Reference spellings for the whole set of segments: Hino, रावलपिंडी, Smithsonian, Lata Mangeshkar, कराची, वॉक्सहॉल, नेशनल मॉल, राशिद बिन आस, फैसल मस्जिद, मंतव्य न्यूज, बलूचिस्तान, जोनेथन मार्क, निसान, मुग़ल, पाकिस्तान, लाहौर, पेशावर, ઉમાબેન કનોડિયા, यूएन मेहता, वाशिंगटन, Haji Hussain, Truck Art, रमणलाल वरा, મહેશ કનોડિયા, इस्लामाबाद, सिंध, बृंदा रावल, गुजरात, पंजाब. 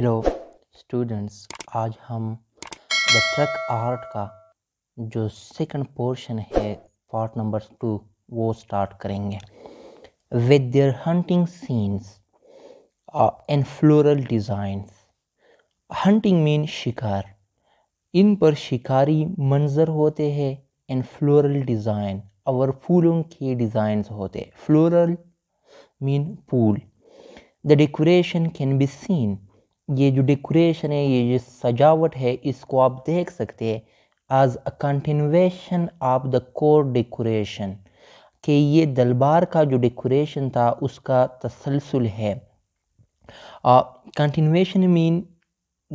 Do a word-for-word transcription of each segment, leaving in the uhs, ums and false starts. Hello students, आज हम the truck art का जो सेकंड पोर्शन है पार्ट नंबर टू वो स्टार्ट करेंगे with their hunting scenes and floral designs. Hunting mean शिकार, इन पर शिकारी मंजर होते हैं एंड फ्लोरल डिज़ाइन और फूलों के डिज़ाइंस होते हैं। फ्लोरल मीन फूल। The decoration can be seen, ये जो डेकोरेशन है, ये जो सजावट है, इसको आप देख सकते हैं as a continuation of the core decoration, कि ये दरबार का जो डेकोरेशन था उसका तसलसल है। कंटिन्यूएशन मीन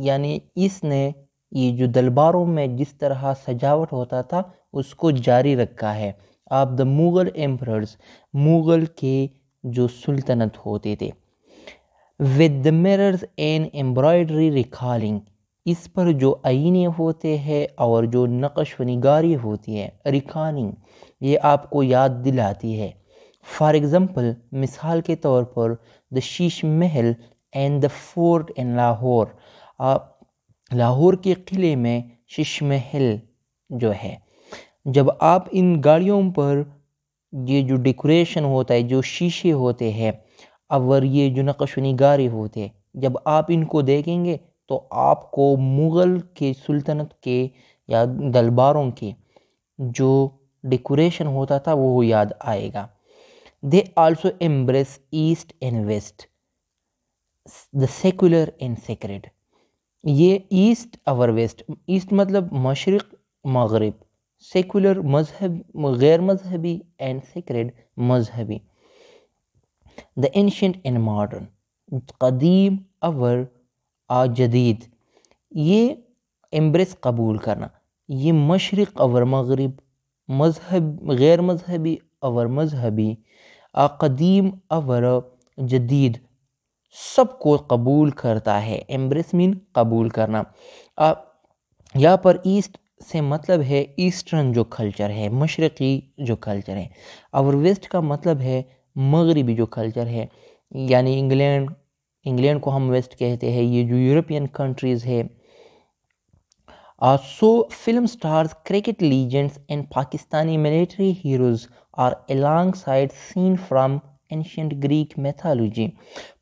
यानी इसने ये जो दरबारों में जिस तरह सजावट होता था उसको जारी रखा है। आप द मुग़ल एम्परर्स, मुग़ल के जो सुल्तनत होते थे। With the mirrors and embroidery recalling, इस पर जो आईने होते हैं और जो नक्श व निगारी होती है, रिकॉलिंग ये आपको याद दिलाती है। फॉर एग्ज़ाम्पल, मिसाल के तौर पर the Sheesh Mahal and the fort in लाहौर, लाहौर के किले में शीश महल जो है। जब आप इन गाड़ियों पर ये जो डेकोरेशन होता है, जो शीशे होते हैं और ये जो नक्श निगारी होते, जब आप इनको देखेंगे तो आपको मुग़ल के सुल्तनत के या दरबारों के जो डेकोरेशन होता था वो याद आएगा। They also embrace east and west, the secular and sacred. ये ईस्ट और वेस्ट, ईस्ट मतलब मशरक़ मगरब, सेकुलर मजहब गैर मजहबी एंड सेक्रेड मजहबी। द एंशंट एंड मॉडर्न, कदीम और आजदीद। ये एम्ब्रेस कबूल करना, ये मशरक़ और मगरब, मजहब गैर मजहबी और मजहबी, कदीम और जदीद सबको कबूल करता है। एम्ब्रेस मीन कबूल करना। यहाँ पर ईस्ट से मतलब है ईस्टर्न जो कल्चर है, मशरक़ी जो कल्चर है, और वेस्ट का मतलब है मगरबी जो कल्चर है, यानी इंग्लैंड, इंग्लैंड को हम वेस्ट कहते हैं, ये जो यूरोपियन कंट्रीज़ है। So film stars, cricket legends and Pakistani military heroes are alongside scene from ancient Greek mythology.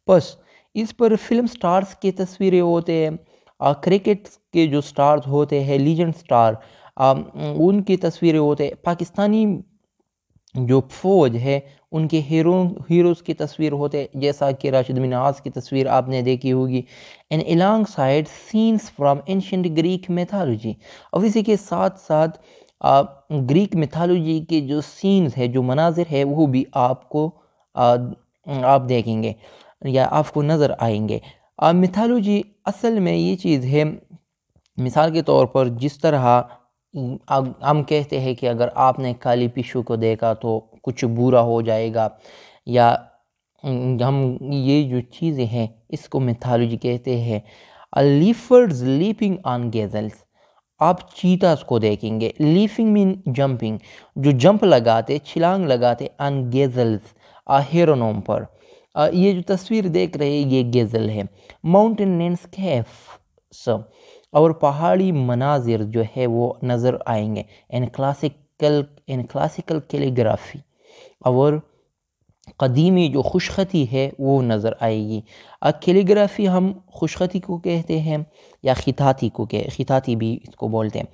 बस इस पर फिल्म स्टार्स की तस्वीरें होते हैं, और क्रिकेट के जो स्टार्स होते हैं, लीजेंड स्टार, आ, उनकी तस्वीरें होते हैं। पाकिस्तानी जो फौज है उनके हीरो हीरोज़ की तस्वीर होते हैं, जैसा कि राशिद बिन आस की तस्वीर आपने देखी होगी। And alongside scenes from ancient Greek mythology, और इसी के साथ साथ आ, ग्रीक मैथोलॉजी के जो सीन्स है, जो मनाजिर है, वो भी आपको आ, आप देखेंगे या आपको नज़र आएंगे। मैथोलॉजी असल में ये चीज़ है, मिसाल के तौर पर जिस तरह हम कहते हैं कि अगर आपने काली पिशू को देखा तो कुछ बुरा हो जाएगा, या हम ये जो चीज़ें हैं इसको मिथोलॉजी कहते हैं। लीफर्ड्स लीपिंग ऑन गेजल्स, आप चीतास को देखेंगे। लीपिंग मीन जंपिंग, जो जंप लगाते, छलांग लगाते ऑन गेजल्स, हिरनों पर। ये जो तस्वीर देख रहे हैं ये गेजल है। माउंटेन लैंडस्केप सब, और पहाड़ी मनाजिर जो है वो नज़र आएंगे। And classical and classical calligraphy, और कदीमी जो खुशखती है वो नज़र आएगी। कैलीग्राफी हम खुशखती को कहते हैं, या खिताती को कह खिताती भी इसको बोलते हैं।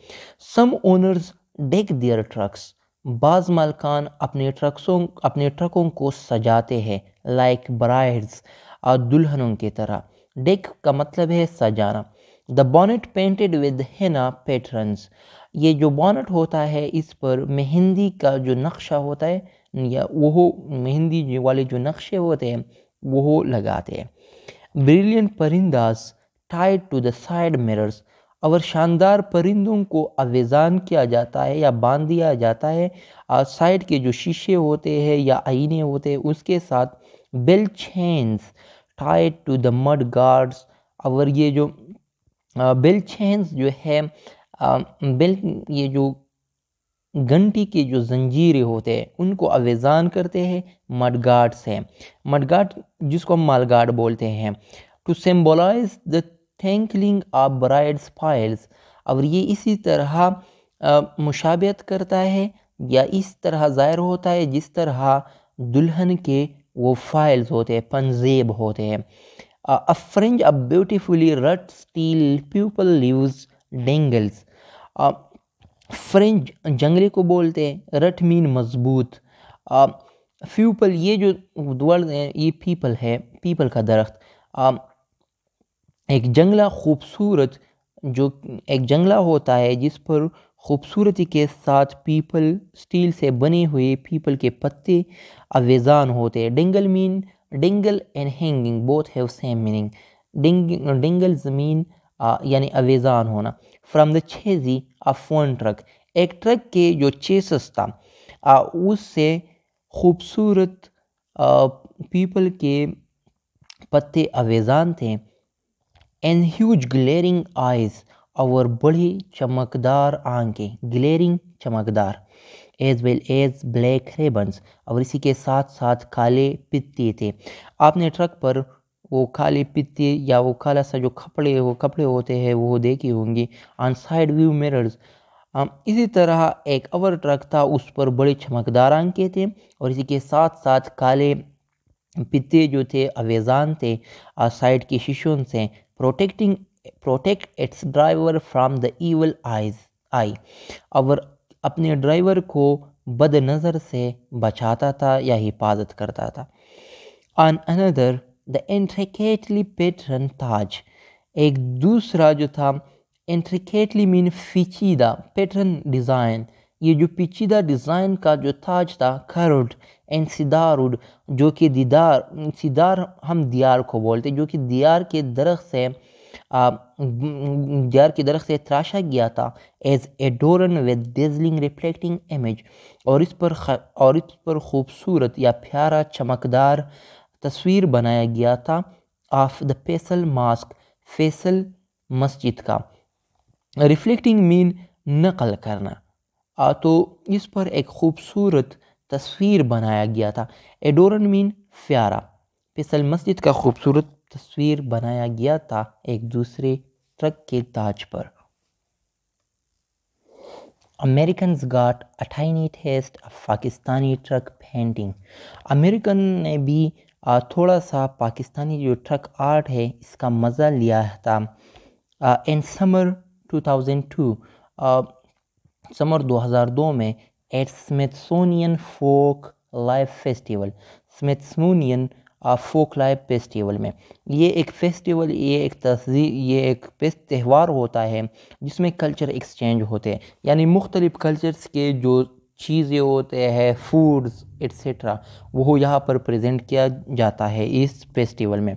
Some owners deck their trucks, बाज़ मालकान अपने ट्रक्सों अपने ट्रकों को सजाते हैं लाइक ब्राइड्स, और दुल्हनों की तरह। डेक का मतलब है सजाना। The bonnet painted with henna patterns, ये जो बॉनेट होता है इस पर मेहंदी का जो नक्शा होता है, या वो मेहंदी वाले जो नक्शे होते हैं वो लगाते हैं। ब्रिलियंट परिंदास tied to the side mirrors, और शानदार परिंदों को आवेजान किया जाता है या बांध दिया जाता है और साइड के जो शीशे होते हैं या आईने होते हैं उसके साथ। Bell chains tied to the mud guards, और ये जो बेल चेन्स जो है, बेल ये जो घंटी के जो जंजीरें होते हैं उनको आवेजान करते हैं मड गार्ड्स हैं। मड गार्ड जिसको हम मालगार्ड बोलते हैं। To symbolize the tinkling of brides files. और ये इसी तरह मुशाबत करता है या इस तरह ज़ाहिर होता है जिस तरह दुल्हन के वो फाइल्स होते हैं, पंजेब होते हैं। A fringe of beautifully wrought steel purple leaves dangles. Fringe जंगले को बोलते हैं, रट मीन मजबूत, प्यूपल ये जो वर्ड है ये पीपल है, पीपल का दरख्त। एक जंगला खूबसूरत, जो एक जंगला होता है जिस पर खूबसूरती के साथ पीपल स्टील से बने हुए पीपल के पत्ते अवेजान होते हैं। Dingle mean dingle and hanging both have same meaning. Dingle mean यानी अवेजान होना। From the chassis of one truck, एक ट्रक के जो चेसस था आ, उससे खूबसूरत पीपल के पत्ते अवेजान थे। एंड ह्यूज ग्लेरिंग आइज, और बड़ी चमकदार आंखें, ग्लेरिंग चमकदार। As well as black Ray Bans, और इसी के साथ साथ काले पित्ते थे। आपने ट्रक पर वो काले पित्ते या वो काला सा जो कपड़े वो कपड़े होते हैं वो देखे होंगे। ऑन साइड व्यू मिरर्स, इसी तरह एक और ट्रक था उस पर बड़े चमकदार आंखें थे और इसी के साथ साथ काले पित्ते जो थे अवेजान थे साइड के शीशों से। Protecting protect its driver from the evil eyes eye, और अपने ड्राइवर को बद नज़र से बचाता था या हिफाजत करता था। On another the intricately pattern ताज, एक दूसरा जो था इंट्रिकेटली मीन पेचीदा, पैटर्न डिज़ाइन, ये जो पेचीदा डिज़ाइन का जो ताज था। खरुड एंड सिदारुड, जो कि दीदार सिदार हम दियार को बोलते, जो कि दियार के दरख्त से दियार के दरख्त से तराशा गया था। As एडोरन with dazzling reflecting image, और इस पर और इस पर खूबसूरत या प्यारा चमकदार तस्वीर बनाया गया था। Of the Faisal mosque, फैसल मस्जिद का। रिफ्लेक्टिंग मीन नकल करना, आ, तो इस पर एक खूबसूरत तस्वीर बनाया गया था। एडोरन मीन प्यारा, फैसल मस्जिद का खूबसूरत तस्वीर बनाया गया था एक दूसरे ट्रक के ताज पर। American got a tiny taste of Pakistani truck painting, American ने भी थोड़ा सा पाकिस्तानी जो ट्रक आर्ट है इसका मज़ा लिया था। In summer two thousand two, summer दो हज़ार दो में at Smithsonian folk life festival, Smithsonian folk life festival में, ये एक फेस्टिवल ये एक तहजीब ये एक त्यौहार होता है जिसमें कल्चर एक्सचेंज होते हैं, यानी मुख्तलिफ़ कल्चर्स के जो चीज़ें होते हैं फूड्स एट्सट्रा वो यहाँ पर प्रेजेंट किया जाता है इस फेस्टिवल में।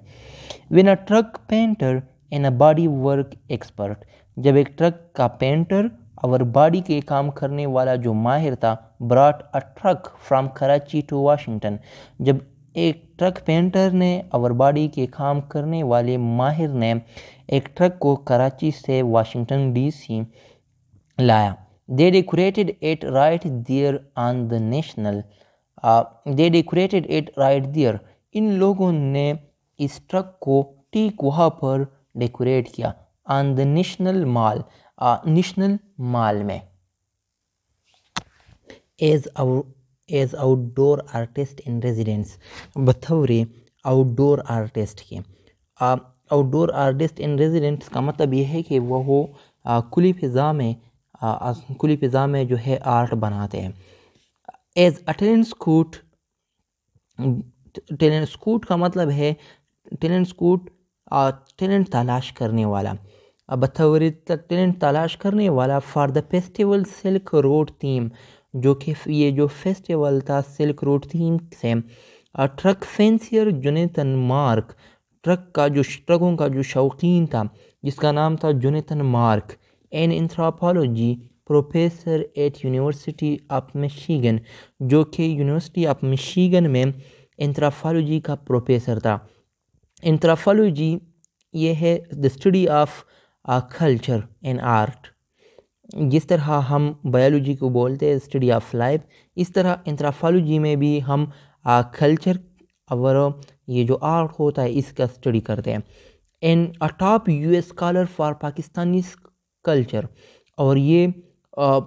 When a truck painter and a body work expert, जब एक ट्रक का पेंटर और बॉडी के काम करने वाला जो माहिर था। Brought a truck from कराची to वाशिंगटन, जब एक ट्रक पेंटर ने और बॉडी के काम करने वाले माहिर ने एक ट्रक को कराची से वाशिंगटन डीसी लाया। They decorated it right there on the national, they decorated it right there, इन लोगों ने इस ट्रक को ठीक वहाँ पर डेकोरेट किया। On the नेशनल मॉल, नेशनल मॉल में। As our as outdoor artist in residence, बतौरे आउटडोर आर्टिस्ट के। आउटडोर आर्टिस्ट इन रेजिडेंस का मतलब यह है कि वह हो खुली फ़िज़ा में आ, खुली फ़िज़ा में जो है आर्ट बनाते हैं। As attendant scout, talent scout का मतलब है टेलेंट स्कूट, टेलेंट तलाश करने वाला, बतौरे टेलेंट तलाश करने वाला। For the festival silk road theme, जो कि ये जो फेस्टिवल था सिल्क रोड थीम से। Truck fancier जोनेथन मार्क, truck का जो ट्रकों का जो शौकीन था जिसका नाम था जोनेथन मार्क। An anthropology professor at University of Michigan, जो कि यूनिवर्सिटी ऑफ मिशिगन में एंथ्रोपोलॉजी का प्रोफेसर था। एंथ्रोपोलॉजी ये है the study of culture and art, जिस तरह हम बायोलॉजी को बोलते हैं स्टडी ऑफ लाइफ, इस तरह एंथ्रोपोलॉजी में भी हम कल्चर और ये जो आर्ट होता है इसका स्टडी करते हैं। And a top US scholar for Pakistani culture, और ये आ,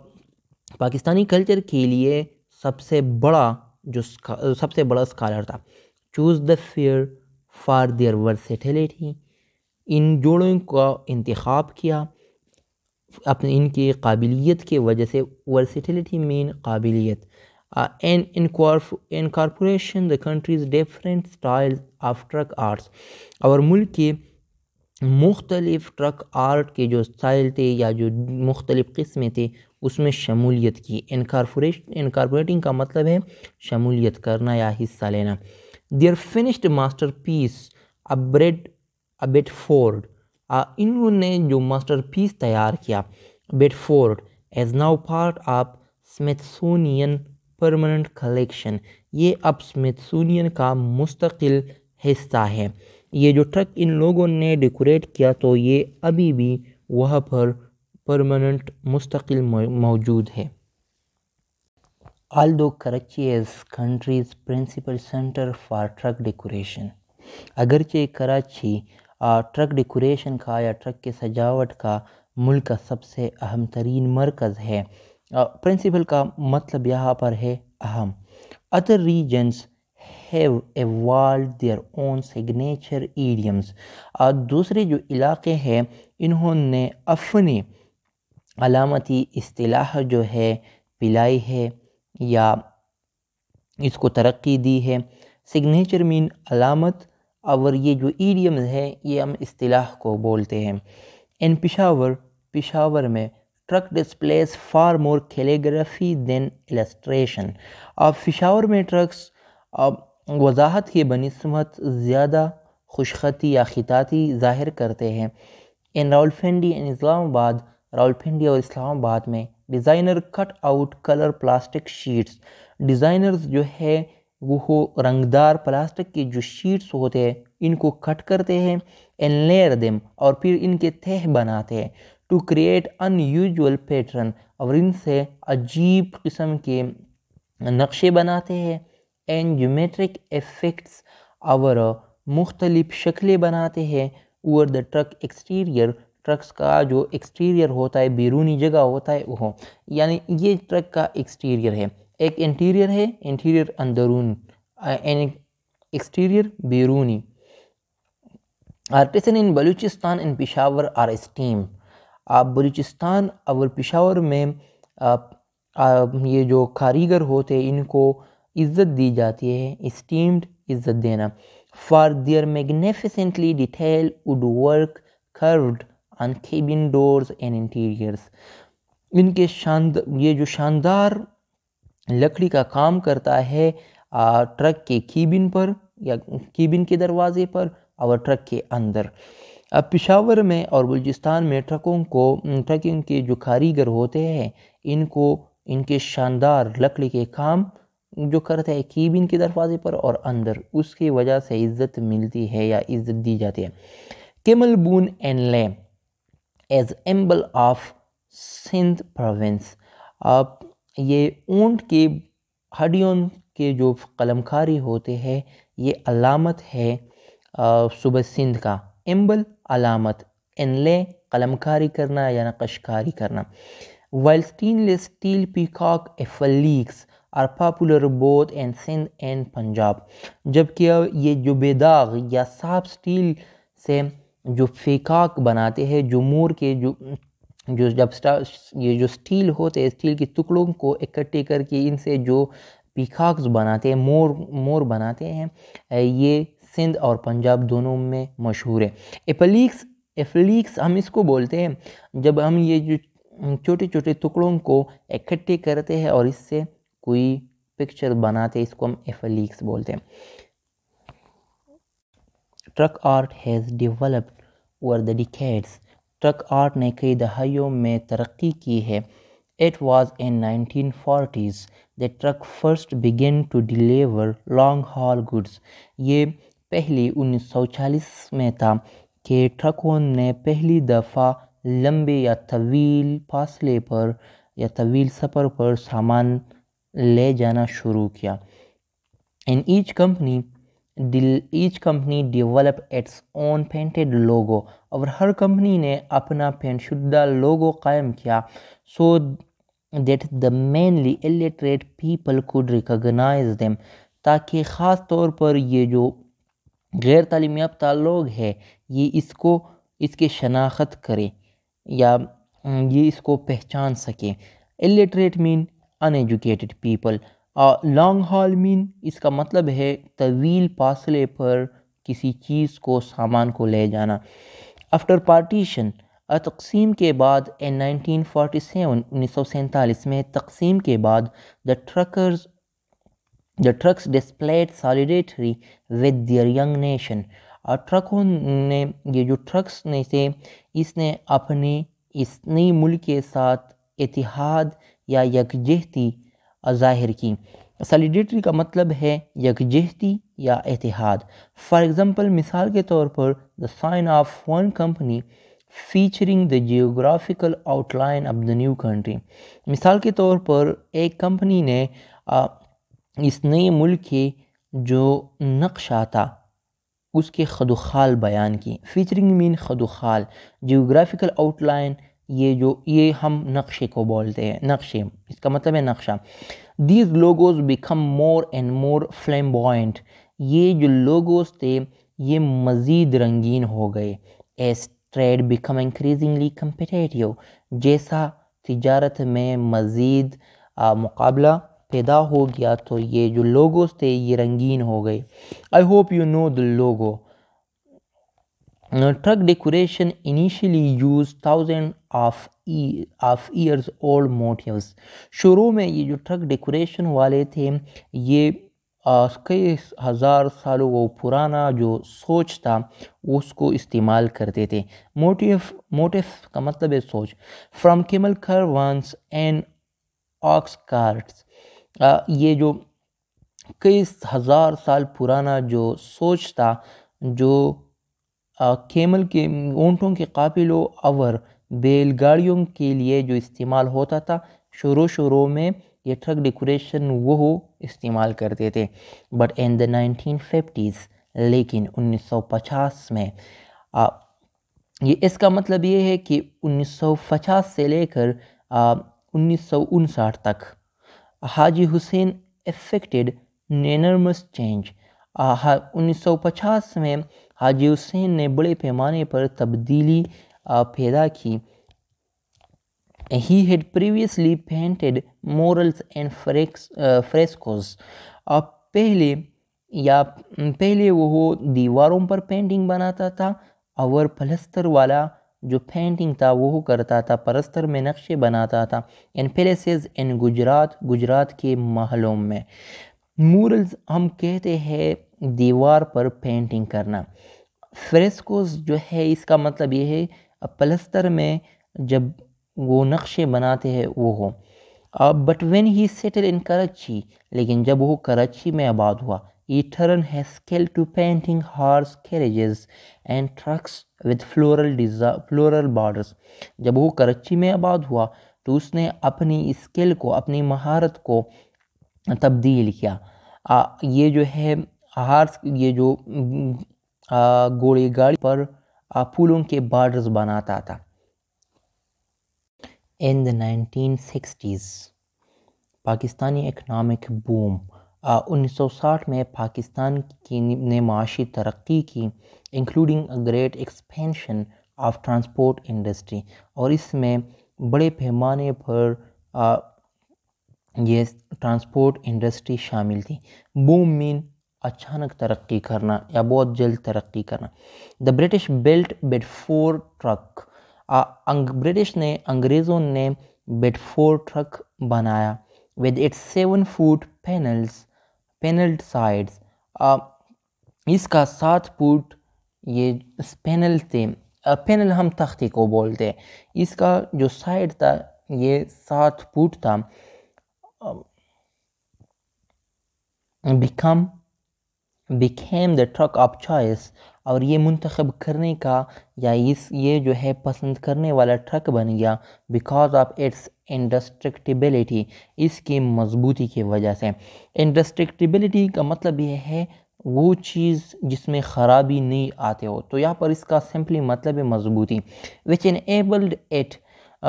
पाकिस्तानी कल्चर के लिए सबसे बड़ा जो सबसे बड़ा स्कॉलर था। Choose the pair for their versatility, इन जोड़ों का इंतखाब किया अपने इनकी काबिलियत के वजह से। वर्सेटिलिटी मीन काबिलियत। And incorporation the countries different styles of truck arts, और मुल्क के मुख्तलिफ ट्रक आर्ट के जो स्टाइल थे या जो मुख्तलिफ किस्में थे उसमें शमूलियत की। इनकॉर्पोरेशन इनकॉर्पोरेटिंग का मतलब है शमूलियत करना या हिस्सा लेना। Their finished masterpiece aboard a Bedford, इन्होंने जो मास्टर पीस तैयार किया Bedford as now part of Smithsonian permanent collection, ये अब स्मिथसोनियन का मुस्तकिल हिस्सा है। ये जो ट्रक इन लोगों ने डेकोरेट किया तो ये अभी भी वहाँ पर परमानेंट मुस्तकिल मौजूद है। Although कराची is countries principal centre for truck decoration, अगरचे कराची ट्रक डेकोरेशन का या ट्रक के सजावट का मुल्क का सबसे अहम तरीन मरकज़ है। प्रिंसिपल का मतलब यहाँ पर है अहम। Other regions have evolve their own signature idioms, और दूसरे जो इलाके हैं इन्होंने अपने अलामती इस्तिलाह जो है पिलाई है या इसको तरक्की दी है। सिग्नेचर मीन अलामत, और ये जो ईडियम्स है ये हम इस्तिलाह को बोलते हैं। इन पेशावर, पेशावर में truck displays far more calligraphy than illustration, और पेशावर में ट्रक्स वजाहत की बनिस्बत ज़्यादा खुशखती या खिताती ज़ाहिर करते हैं। इन रावलपिंडी एंड इस्लामाबाद, रावलपिंडी और इस्लामाबाद में designer cut out colour plastic sheets, designers जो है वो रंगदार प्लास्टिक के जो शीट्स होते हैं इनको कट करते हैं एंड लेयर देम, और फिर इनके तह बनाते हैं टू क्रिएट अनयूजुअल पैटर्न, और इनसे अजीब किस्म के नक्शे बनाते हैं। एंड ज्योमेट्रिक इफेक्ट्स, और मुख्तलिफ शक्लें बनाते हैं। और द ट्रक एक्सटीरियर, ट्रक्स का जो एक्सटीरियर होता है बैरूनी जगह होता है वह, यानी ये ट्रक का एक्सटीरियर है। एक इंटीरियर है, इंटीरियर अंदरून, एक्सटीरियर बैरूनी। Artisan in बलूचिस्तान in पेशावर are steam, आप बलूचिस्तान और पेशावर में आप, आप ये जो कारीगर होते इनको इज़्ज़त दी जाती है, स्टीम्ड इज़्ज़त देना। For their magnificently detail would work curved on cabin doors and interiors, इनके शानद ये जो शानदार लकड़ी का काम करता है आ, ट्रक के केबिन पर या केबिन के दरवाजे पर और ट्रक के अंदर। अब पेशावर में और बलूचिस्तान में ट्रकों को ट्रकिंग के जो कारीगर होते हैं इनको इनके शानदार लकड़ी के काम जो करते हैं केबिन के दरवाजे पर और अंदर, उसकी वजह से इज़्ज़त मिलती है या इज़्ज़त दी जाती है। Camel boon and lamb as emblem of सिंध province, आप ये ऊंट के हड्डियों के जो कलमकारी होते हैं ये अलामत है सूबे सिंध का। एम्बल अलामत, एनले कलमकारी करना या नक्शकारी करना। While stainless steel peacock एफलीक्स are popular both and सिंध and पंजाब, जबकि ये जो बेदाग या साफ स्टील से जो पीकॉक बनाते हैं, जो मोर के जो जो जब ये जो स्टील होते हैं स्टील के टुकड़ों को इकट्ठे करके इनसे जो पीकॉक्स बनाते हैं, मोर मोर बनाते हैं, ये सिंध और पंजाब दोनों में मशहूर है। एफलीक्स, एफलीक्स हम इसको बोलते हैं जब हम ये जो छोटे छोटे टुकड़ों को इकट्ठे करते हैं और इससे कोई पिक्चर बनाते हैं, इसको हम एफलीक्स बोलते हैं। Truck art has developed over the decades, truck art ने कई दहाइयों में तरक्की की है। It was in nineteen forties that truck first began to deliver long haul goods. ये पहली उन्नीस सौ चालीस में था कि ट्रकों ने पहली दफ़ा लंबे या तवील फासले पर या तवील सफ़र पर सामान ले जाना शुरू किया। In each company each company developed its own painted logo, और हर कंपनी ने अपना पेंट शुदा लोगो कायम किया so that the mainly illiterate people could recognize them, ताकि ख़ास तौर पर ये जो गैर तालीम याफ्ता लोग हैं ये इसको इसके शनाख्त करें या ये इसको पहचान सकें। Illiterate mean uneducated people. Long haul mean इसका मतलब है तवील फासले पर किसी चीज़ को सामान को ले जाना। आफ्टर पार्टीशन तकसीम के बाद इन नाइनटीन फोटी सेवन उन्नीस सौ सैंतालीस में तकसीम के बाद the truckers The trucks displayed solidarity with their young nation. और ट्रकों ने ये जो ट्रक्स ने थे इसने अपने इस नई मुल्क के साथ इतिहाद या यकजहती जाहिर की। सॉलिडेटरी का मतलब है यकजहती या इतिहाद। फॉर एग्ज़ाम्पल मिसाल के तौर पर the sign of one company featuring the geographical outline of the new country. मिसाल के तौर पर एक कंपनी ने आ, इस नए मुल्क के जो नक्शा था उसके खदोखाल बयान की। फीचरिंग मीन खदोखाल। जियोग्राफिकल आउटलाइन ये जो ये हम नक्शे को बोलते हैं, नक्शे इसका मतलब है नक्शा। These logos become more and more flamboyant. ये जो लोगोज थे ये मज़ीद रंगीन हो गए। As trade become increasingly competitive. जैसा तिजारत में मज़ीद मुकाबला पैदा हो गया तो ये जो लोगोस थे ये रंगीन हो गए। I hope you know the logo. Truck decoration initially use thousand of of years old motifs. शुरू में ये जो ट्रक डेकोरेशन वाले थे ये कई हज़ार सालों वो पुराना जो सोच था उसको इस्तेमाल करते थे। मोटिव मोटिव का मतलब है सोच। From camel caravans and ox carts. आ, ये जो कई हज़ार साल पुराना जो सोच था जो केमल के ऊँटों के काफिलों और बैलगाड़ियों के लिए जो इस्तेमाल होता था, शुरू शुरू में ये ट्रक डेकोरेशन वो हो इस्तेमाल करते थे। But in the nineteen fifties, लेकिन उन्नीस सौ पचास में आ, ये इसका मतलब ये है कि उन्नीस सौ पचास से लेकर उन्नीस सौ उनसठ तक Haji Hussain affected enormous change. उन्नीस सौ पचास में हाजी हुसैन ने बड़े पैमाने पर तब्दीली पैदा की। He had previously painted murals and frescoes. पहले या पहले वो दीवारों पर पेंटिंग बनाता था और प्लस्तर वाला जो पेंटिंग था वो करता था, परस्तर में नक्शे बनाता था। In palaces in गुजरात, गुजरात के महलों में। मूरल्स हम कहते हैं दीवार पर पेंटिंग करना। फ्रेस्कोस जो है इसका मतलब ये है पलस्तर में जब वो नक्शे बनाते हैं वो हो। But when he settle in कराची, लेकिन जब वो कराची में आबाद हुआ, he turned his skill to painting horse carriages and trucks with floral floral borders। जब वो कराची में आबाद हुआ तो उसने अपनी स्किल को, अपनी महारत को तब्दील किया। आ, ये जो है हार्स, ये जो घोड़े गाड़ी पर फूलों के बॉर्डर्स बनाता था। In the nineteen sixties Pakistani economic boom. उन्नीस सौ साठ में पाकिस्तान की ने माशी तरक्की की, including a great expansion of transport industry. और इसमें बड़े पैमाने पर आ, ये ट्रांसपोर्ट इंडस्ट्री शामिल थी। बूम मीन अचानक तरक्की करना या बहुत जल्द तरक्की करना। The British built Bedford truck. British ने, अंग्रेज़ों ने बेडफोर्ड ट्रक बनाया। With its seven foot panels panelled sides. इसका सात फुट ये पैनल थे। पैनल हम तख्ती को बोलते हैं। इसका जो साइड था ये सात फुट था। Become became the truck of choice. और ये मुंतखब करने का या इस ये जो है पसंद करने वाला ट्रक बन गया। बिकॉज ऑफ इट्स इंडस्ट्रक्टिबिलिटी, इसकी मजबूती की वजह से। इंडस्ट्रक्टिबिलिटी का मतलब यह है वो चीज़ जिसमें ख़राबी नहीं आते हो। तो यहाँ पर इसका सिंपली मतलब है मजबूती, विच एनेबल्ड एट,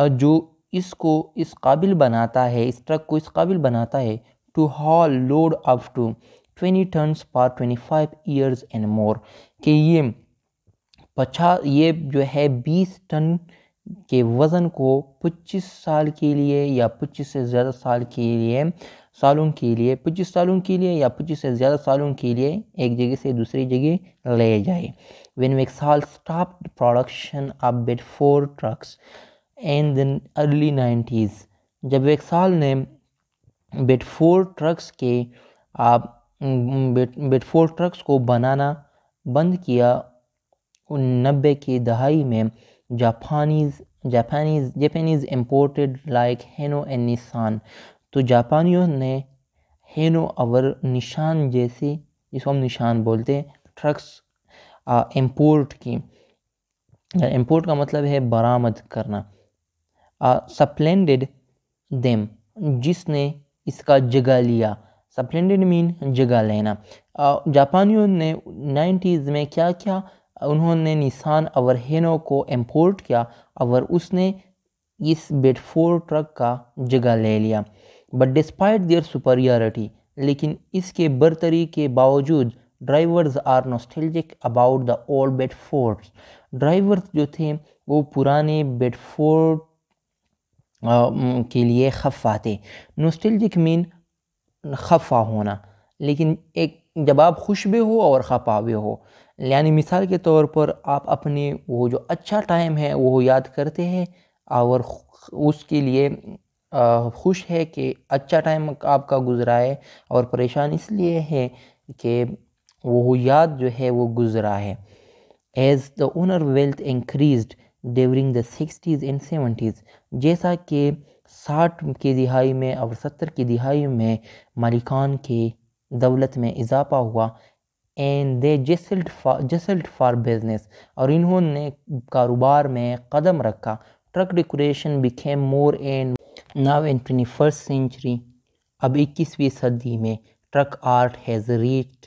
जो इसको इस काबिल बनाता है, इस ट्रक को इस काबिल बनाता है to haul load up to twenty tons for twenty five years and more, कि ये पचास ये जो है बीस टन के वज़न को पच्चीस साल के लिए या पच्चीस से ज़्यादा साल के लिए सालों के लिए पच्चीस सालों के लिए या पच्चीस से ज़्यादा सालों के लिए एक जगह से दूसरी जगह ले जाए। When वॉक्सहॉल stopped production of Bedford trucks in the early nineties, जब वॉक्सहॉल ने बेडफोर्ड ट्रक्स के आप बेडफोर्ड ट्रक्स को बनाना बंद किया नब्बे की दहाई में, Japanese Japanese Japanese imported like Hino and निसान, तो जापानियों ने हेनो और निशान जैसे, जिसको हम निशान बोलते हैं, ट्रक्स इम्पोर्ट की। इम्पोर्ट का मतलब है बरामद करना। सप्लेंडेड देम, जिसने इसका जगह लिया, सप्लेंडेड मीन जगह लेना। uh, जापानियों ने नाइन्टीज़ में क्या क्या, उन्होंने निसान और हेनो को इम्पोर्ट किया और उसने इस बेडफोर्ड ट्रक का जगह ले लिया। बट डिस्पाइट देयर सुपरियॉरिटी, लेकिन इसके बरतरी के बावजूद drivers are nostalgic about the old Bedfords, drivers जो थे वो पुराने बेडफोर्ड के लिए खफा थे। नॉस्टैल्जिक मीन खफा होना, लेकिन एक जब आप खुश भी हो और खफा भी हो, यानी मिसाल के तौर पर आप अपने वो जो अच्छा टाइम है वो याद करते हैं और उसके लिए खुश है कि अच्छा टाइम आपका गुजरा है, और परेशान इसलिए है कि वो याद जो है वो गुजरा है। As the owner wealth increased during the sixties and seventies, जैसा कि साठ की दिहाई में और सत्तर की दिहाई में मालिकान के दौलत में इजाफा हुआ। And they jostled for jostled for business, और इन्होंने कारोबार में कदम रखा। Truck decoration became more and now in twenty first century, अब इक्कीसवीं सदी में truck art has reached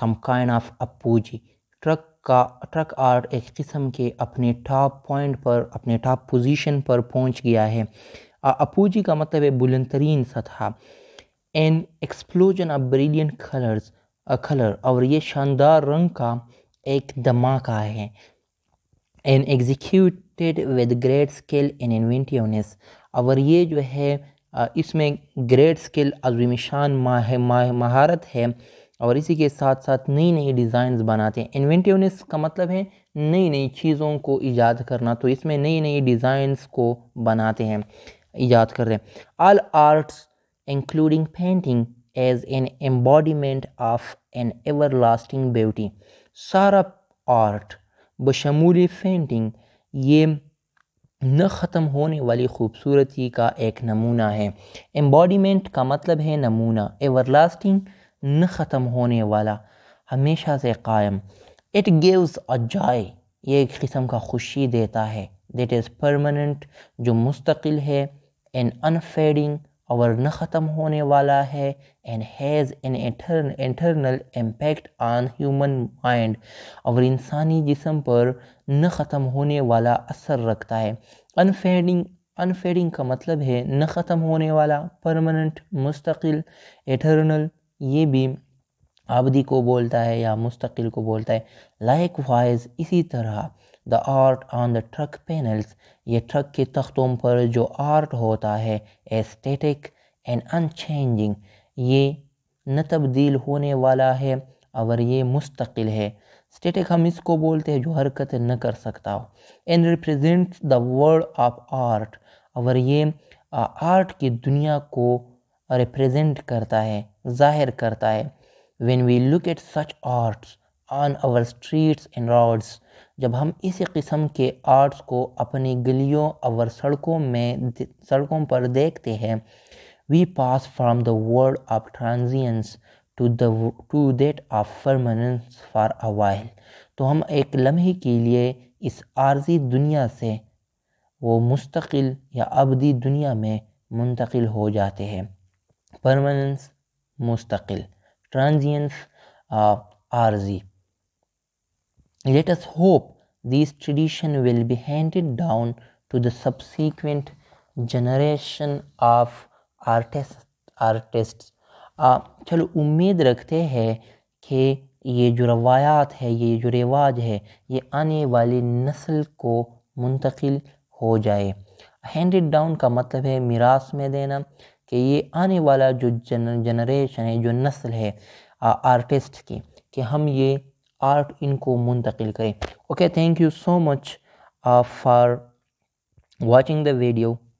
some kind of apogee, truck का ट्रक आर्ट एक किस्म के अपने टॉप पॉइंट पर, अपने टॉप पोजीशन पर पहुंच गया है। अपूजी का मतलब है बुलंद तरीन सतह। An explosion of brilliant colours colour, और ये शानदार रंग का एक धमाका है। And executed with great scale and inventiveness, और ये जो है इसमें ग्रेट स्केल अज़ीमिशान माह, माह, महारत है, और इसी के साथ साथ नई नई डिज़ाइंस बनाते हैं। इन्वेंटिवनेस का मतलब है नई नई चीज़ों को ईजाद करना, तो इसमें नई नई डिज़ाइंस को बनाते हैं, ईजाद करते हैं। All arts including painting as an embodiment of an everlasting beauty, सारा आर्ट बशमूल पेंटिंग ये न ख़त्म होने वाली खूबसूरती का एक नमूना है। एम्बॉडीमेंट का मतलब है नमूना, एवर लास्टिंग न ख़त्म होने वाला, हमेशा से कायम। इट गिव्स अ जॉय, ये एक किस्म का खुशी देता है, दैट इज़ परमानेंट, जो मुस्तकिल है। एन अनफेडिंग, और न ख़त्म होने वाला है। And has an internal impact on human mind, और इंसानी जिस्म पर न ख़त्म होने वाला असर रखता है। अनफेडिंग अनफेडिंग का मतलब है न ख़त्म होने वाला, परमानेंट, मुस्तकिल। एटर्नल ये भी आबदी को बोलता है या मुस्तकिल को बोलता है। लाइक वाइज, इसी तरह the art on the truck panels, ये ट्रक के तख्तों पर जो आर्ट होता है, एस्थेटिक एंड अनचेंजिंग, ये न तब्दील होने वाला है और ये मुस्तकिल है। स्टेटिक हम इसको बोलते हैं जो हरकत न कर सकता हो। And represents the world of art, और ये आर्ट की दुनिया को रिप्रेजेंट करता है, जाहिर करता है। When we look at such arts on our streets and roads, जब हम इसी किस्म के आर्ट्स को अपनी गलियों और सड़कों में सड़कों पर देखते हैं, we pass from the world of transience to the to that of permanence for a while, तो हम एक लम्हे के लिए इस आर्जी दुनिया से वो मुस्तकिल या अबदी दुनिया में मुंतकिल हो जाते हैं। परमानेंस मुस्तकिल, transience R Z. Let us hope these traditions will be handed down to the subsequent generation of artists. artists. आ, चलो उम्मीद रखते हैं कि ये जो रवायात है, ये जो रिवाज है, ये आने वाली नस्ल को मुंतकिल हो जाए। हैंडेड डाउन का मतलब है मिरास में देना, कि ये आने वाला जो जन जनरेशन है, जो नस्ल है आ, आर्टिस्ट की, कि हम ये आर्ट इनको मुंतकिल करें। Okay, thank you so much for watching the video.